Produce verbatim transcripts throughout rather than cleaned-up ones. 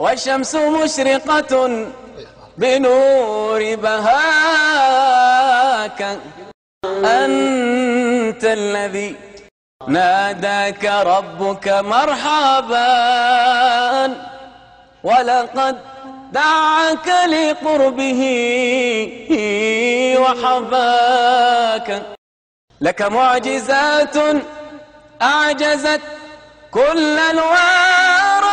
والشمس مشرقة بنور بهاك، أنت الذي ناداك ربك مرحبا ولقد دعاك لقربه وحباك. لك معجزات أعجزت كل الورى،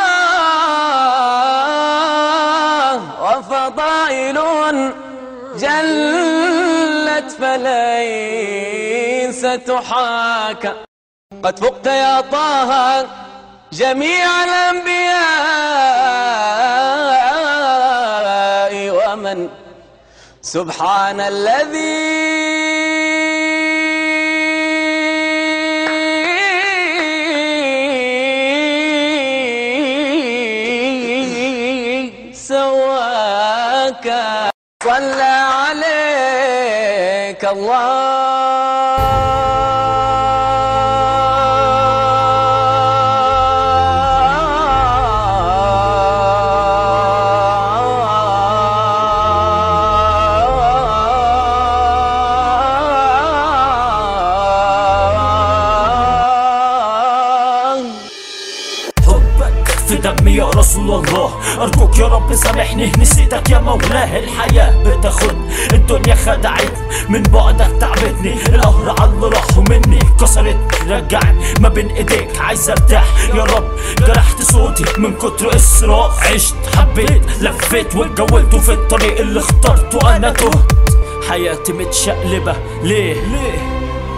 وفضائل جلت فليس تحاكى. قد فقت يا طه جميع الأنبياء ومن سبحان الذي صلى عليك الله. حبك في دمي يا رسول الله، أرجوك يا رب سامحني نسيتك يا مولاه. الحياة بتاخدني، الدنيا خدعتني، من بعدك تعبتني، القهر عاللي راحوا مني كسرتني رجعني ما بين ايديك، عايز ارتاح يا رب. جرحت صوتي من كتر إسراف، عشت حبيت لفيت واتجولت في الطريق اللي اخترته أنا تهت، حياتي متشقلبة. ليه؟ ليه؟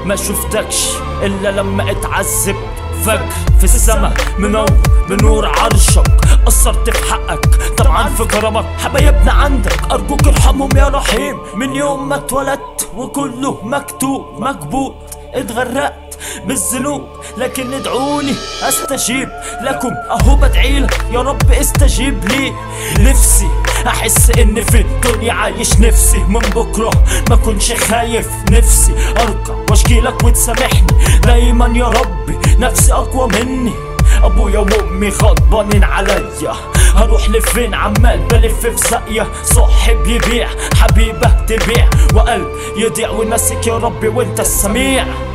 ما شفتكش إلا لما اتعذبت، فجر في السما منور بنور عرشك، قصرت في حقك طبعا في كرمك، حبايبنا عندك أرجوك ارحمهم يا رحيم. من يوم ما اتولدت وكله مكتوب مكبوت، اتغرقت بالذنوب لكن ادعوني استجيب لكم، اهو بدعيلك يا رب استجيب لي. نفسي احس ان في الدنيا عايش، نفسي من بكره ما كنش خايف، نفسي ارجع واشكيلك وتسامحني دايما يا ربي، نفسي اقوى مني. ابويا وامي غضبانين عليا، هروح لفين عمال بلف في ساقيه، صاحب يبيع حبيبه تبيع وقلب يضيع، وناسك يا ربي وانت السميع.